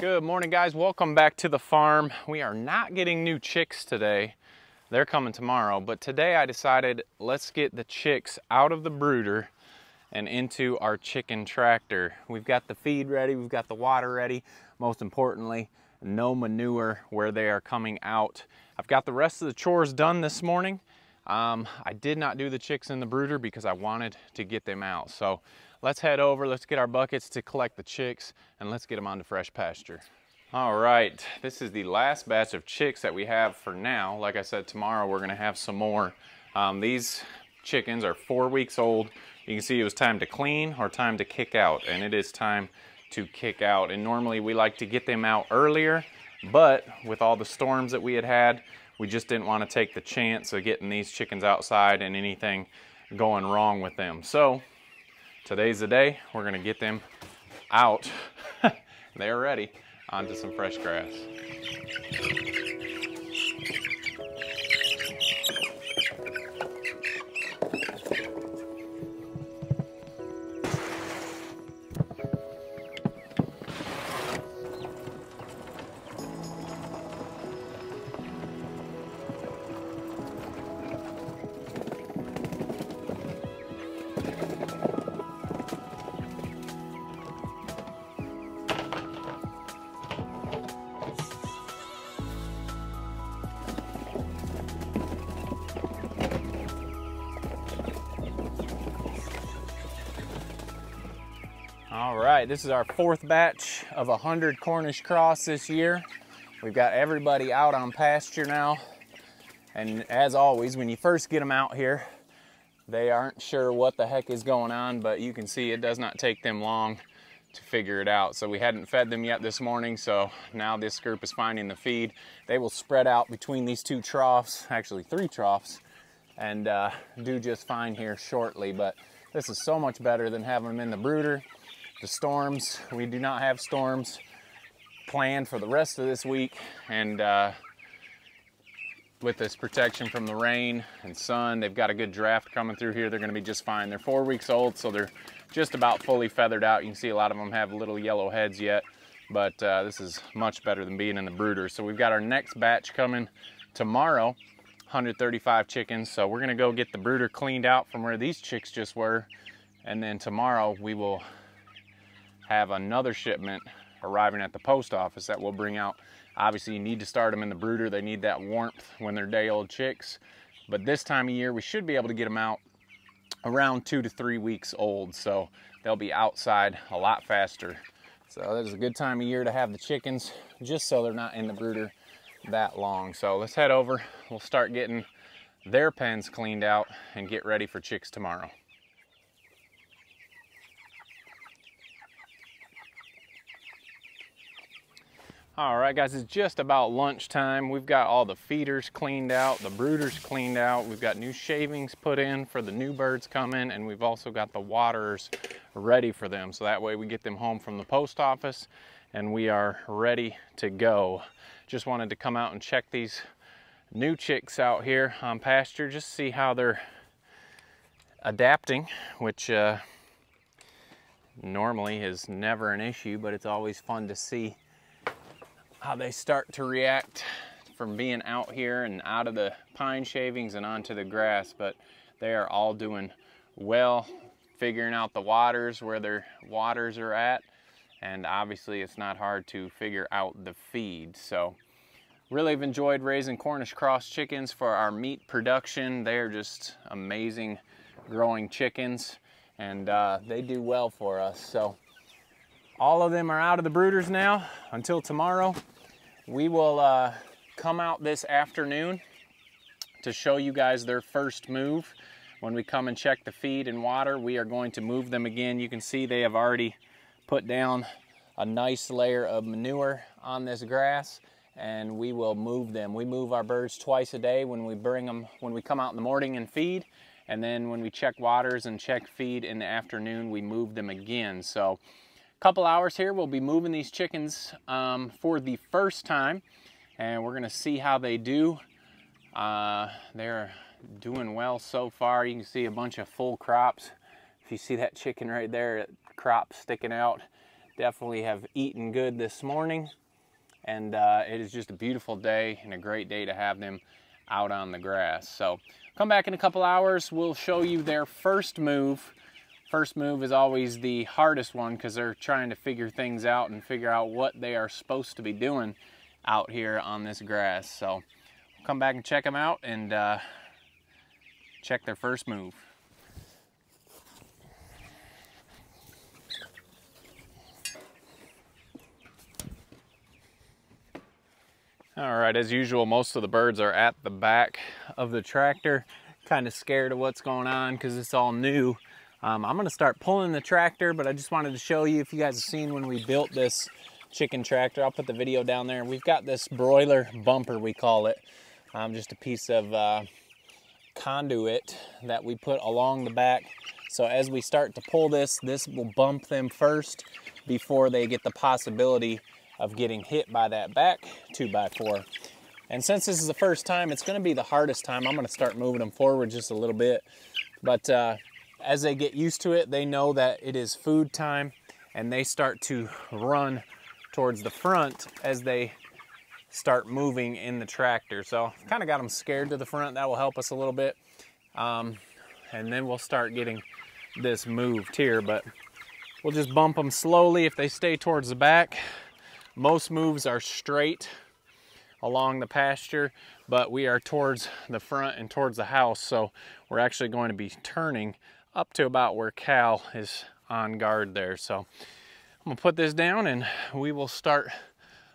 Good morning, guys. Welcome back to the farm. We are not getting new chicks today. They're coming tomorrow, but today I decided let's get the chicks out of the brooder and into our chicken tractor. We've got the feed ready, we've got the water ready. Most importantly, no manure where they are coming out. I've got the rest of the chores done this morning. I did not do the chicks in the brooder because I wanted to get them out. So let's head over, let's get our buckets to collect the chicks, and let's get them onto fresh pasture. All right, this is the last batch of chicks that we have for now. Like I said, tomorrow we're gonna have some more. These chickens are 4 weeks old. You can see it was time to clean or time to kick out, and it is time to kick out. And normally we like to get them out earlier, but with all the storms that we had, we just didn't want to take the chance of getting these chickens outside and anything going wrong with them. So today's the day. We're going to get them out. They're ready. Onto some fresh grass. All right, this is our fourth batch of 100 Cornish Cross this year. We've got everybody out on pasture now. And as always, when you first get them out here, they aren't sure what the heck is going on, but you can see it does not take them long to figure it out. So we hadn't fed them yet this morning, so now this group is finding the feed. They will spread out between these two troughs, actually three troughs, and do just fine here shortly. But this is so much better than having them in the brooder. The storms, we do not have storms planned for the rest of this week, and with this protection from the rain and sun, they've got a good draft coming through here. They're going to be just fine. They're 4 weeks old, so they're just about fully feathered out. You can see a lot of them have little yellow heads yet, but this is much better than being in the brooder. So we've got our next batch coming tomorrow, 135 chickens. So we're going to go get the brooder cleaned out from where these chicks just were, and then tomorrow we will have another shipment arriving at the post office that we'll bring out. Obviously, you need to start them in the brooder. They need that warmth when they're day-old chicks. But this time of year, we should be able to get them out around 2 to 3 weeks old, so they'll be outside a lot faster. So that is a good time of year to have the chickens, just so they're not in the brooder that long. So let's head over. We'll start getting their pens cleaned out and get ready for chicks tomorrow. All right, guys, it's just about lunchtime. We've got all the feeders cleaned out, the brooders cleaned out. We've got new shavings put in for the new birds coming, and we've also got the waterers ready for them. So that way we get them home from the post office and we are ready to go. Just wanted to come out and check these new chicks out here on pasture, just see how they're adapting, which normally is never an issue, but it's always fun to see how they start to react from being out here and out of the pine shavings and onto the grass. But they are all doing well, figuring out the waters, where their waters are at, and obviously it's not hard to figure out the feed. So really have enjoyed raising Cornish Cross chickens for our meat production. They're just amazing growing chickens, and they do well for us. So all of them are out of the brooders now until tomorrow. We will come out this afternoon to show you guys their first move. When we come and check the feed and water, we are going to move them again. You can see they have already put down a nice layer of manure on this grass, and we will move them. We move our birds twice a day when we come out in the morning and feed. And then when we check waters and check feed in the afternoon, we move them again. So couple hours here, we'll be moving these chickens for the first time, and we're gonna see how they do. They're doing well so far. You can see a bunch of full crops. If you see that chicken right there, crop sticking out, Definitely have eaten good this morning, and it is just a beautiful day and a great day to have them out on the grass. So come back in a couple hours, we'll show you their first move. First move is always the hardest one because they're trying to figure things out and figure out what they are supposed to be doing out here on this grass. So come back and check them out and check their first move. All right, as usual, most of the birds are at the back of the tractor, kind of scared of what's going on because it's all new. I'm gonna start pulling the tractor, but I just wanted to show you, if you guys have seen when we built this chicken tractor, I'll put the video down there. We've got this broiler bumper, we call it, just a piece of conduit that we put along the back. So as we start to pull this, this will bump them first before they get the possibility of getting hit by that back 2x4. And since this is the first time, it's gonna be the hardest time. I'm gonna start moving them forward just a little bit. But as they get used to it, they know that it is food time and they start to run towards the front as they start moving in the tractor. So I've kinda got them scared to the front. That will help us a little bit. And then we'll start getting this moved here, but we'll just bump them slowly. If they stay towards the back, most moves are straight along the pasture, but we are towards the front and towards the house, so we're actually going to be turning up to about where Cal is on guard there. So I'm gonna put this down and we will start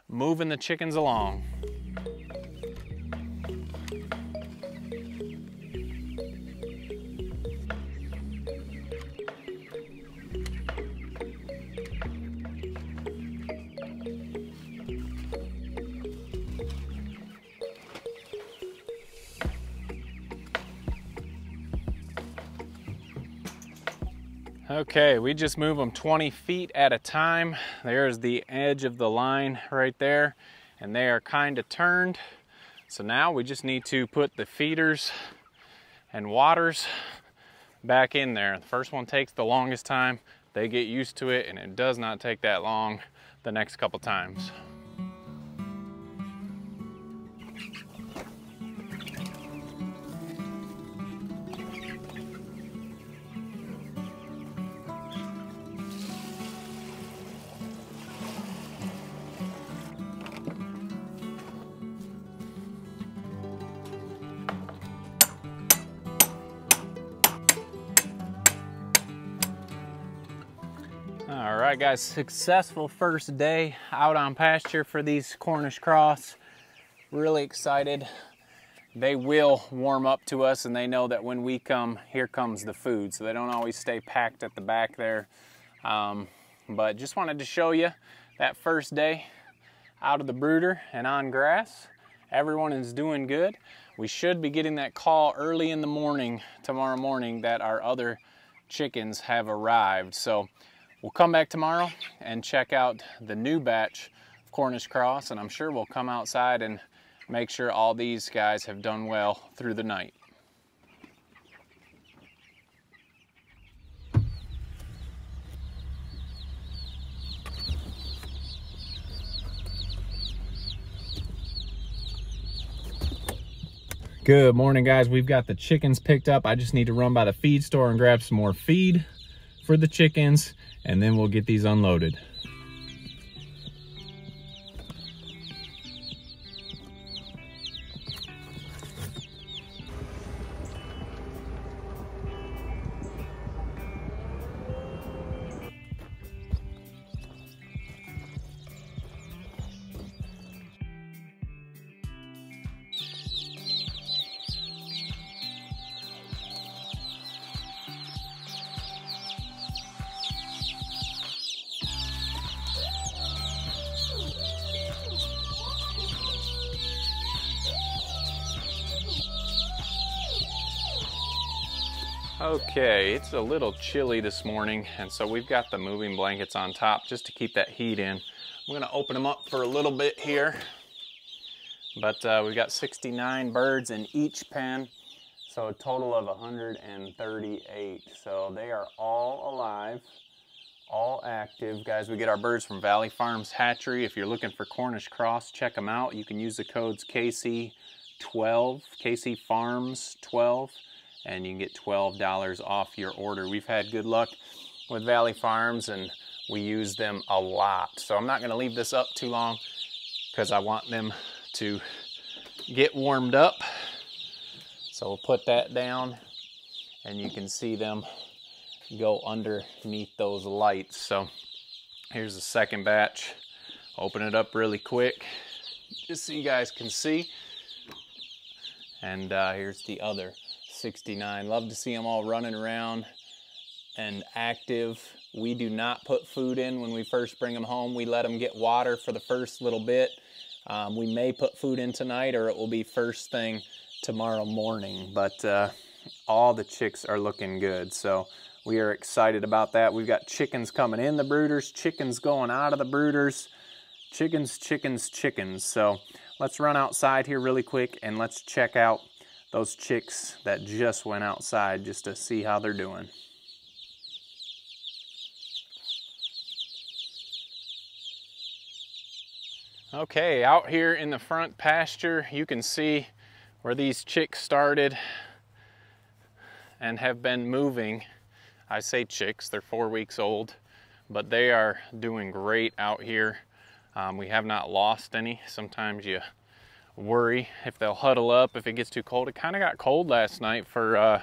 moving the chickens along. Okay, we just move them 20 feet at a time. There's the edge of the line right there, and they are kind of turned. So now we just need to put the feeders and waters back in there. The first one takes the longest time. They get used to it, and it does not take that long the next couple times. All right, guys, successful first day out on pasture for these Cornish Cross. Really excited. They will warm up to us, and they know that when we come, here comes the food. So they don't always stay packed at the back there. But just wanted to show you that first day out of the brooder and on grass. Everyone is doing good. We should be getting that call early in the morning, tomorrow morning, that our other chickens have arrived. So we'll come back tomorrow and check out the new batch of Cornish Cross, and I'm sure we'll come outside and make sure all these guys have done well through the night. Good morning, guys. We've got the chickens picked up. I just need to run by the feed store and grab some more feed for the chickens, and then we'll get these unloaded. Okay, it's a little chilly this morning, and so we've got the moving blankets on top just to keep that heat in. I'm gonna open them up for a little bit here, but we've got 69 birds in each pen, so a total of 138. So they are all alive, all active. Guys, we get our birds from Valley Farms Hatchery. If you're looking for Cornish Cross, check them out. You can use the codes KC12, KC Farms 12, and you can get $12 off your order. We've had good luck with Valley Farms, and we use them a lot. So I'm not going to leave this up too long because I want them to get warmed up. So we'll put that down, and you can see them go underneath those lights. So here's the second batch. Open it up really quick just so you guys can see. And here's the other 69. Love to see them all running around and active. We do not put food in when we first bring them home. We let them get water for the first little bit. We may put food in tonight, or it will be first thing tomorrow morning. But all the chicks are looking good, so we are excited about that. We've got chickens coming in the brooders, chickens going out of the brooders, chickens, chickens, chickens. So let's run outside here really quick and let's check out those chicks that just went outside just to see how they're doing. Okay, out here in the front pasture, you can see where these chicks started and have been moving. I say chicks, they're 4 weeks old, but they are doing great out here. We have not lost any. Sometimes you worry if they'll huddle up if it gets too cold. It kind of got cold last night for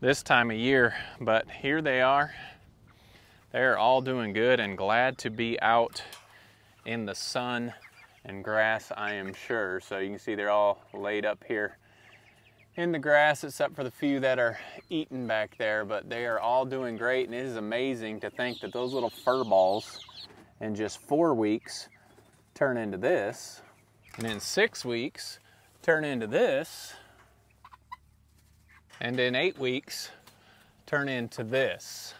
this time of year, but here they are. They're all doing good and glad to be out in the sun and grass, I am sure. So you can see they're all laid up here in the grass, except for the few that are eating back there, but they are all doing great. And it is amazing to think that those little fur balls in just 4 weeks turn into this, and in 6 weeks turn into this, and in 8 weeks turn into this.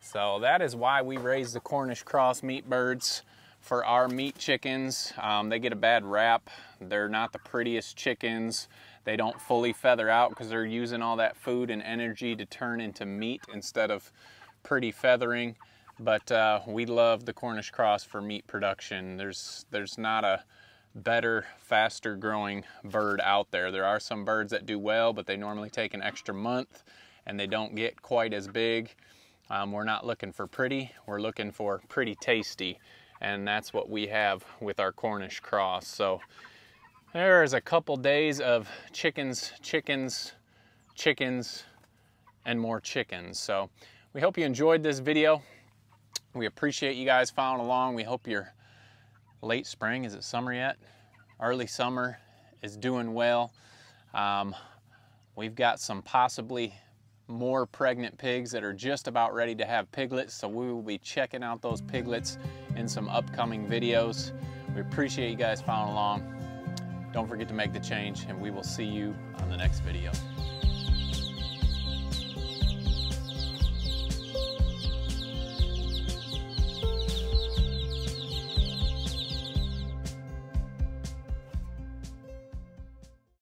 So that is why we raise the Cornish Cross meat birds for our meat chickens. They get a bad rap. They're not the prettiest chickens. They don't fully feather out because they're using all that food and energy to turn into meat instead of pretty feathering. But we love the Cornish Cross for meat production. There's not a better, faster growing bird out there. There are some birds that do well, but they normally take an extra month and they don't get quite as big. We're not looking for pretty, we're looking for pretty tasty. And that's what we have with our Cornish Cross. So there's a couple days of chickens, chickens, chickens, and more chickens. So we hope you enjoyed this video. We appreciate you guys following along. We hope your late spring, is it summer yet? Early summer is doing well. We've got some possibly more pregnant pigs that are just about ready to have piglets. So we will be checking out those piglets in some upcoming videos. We appreciate you guys following along. Don't forget to make the change, and we will see you on the next video.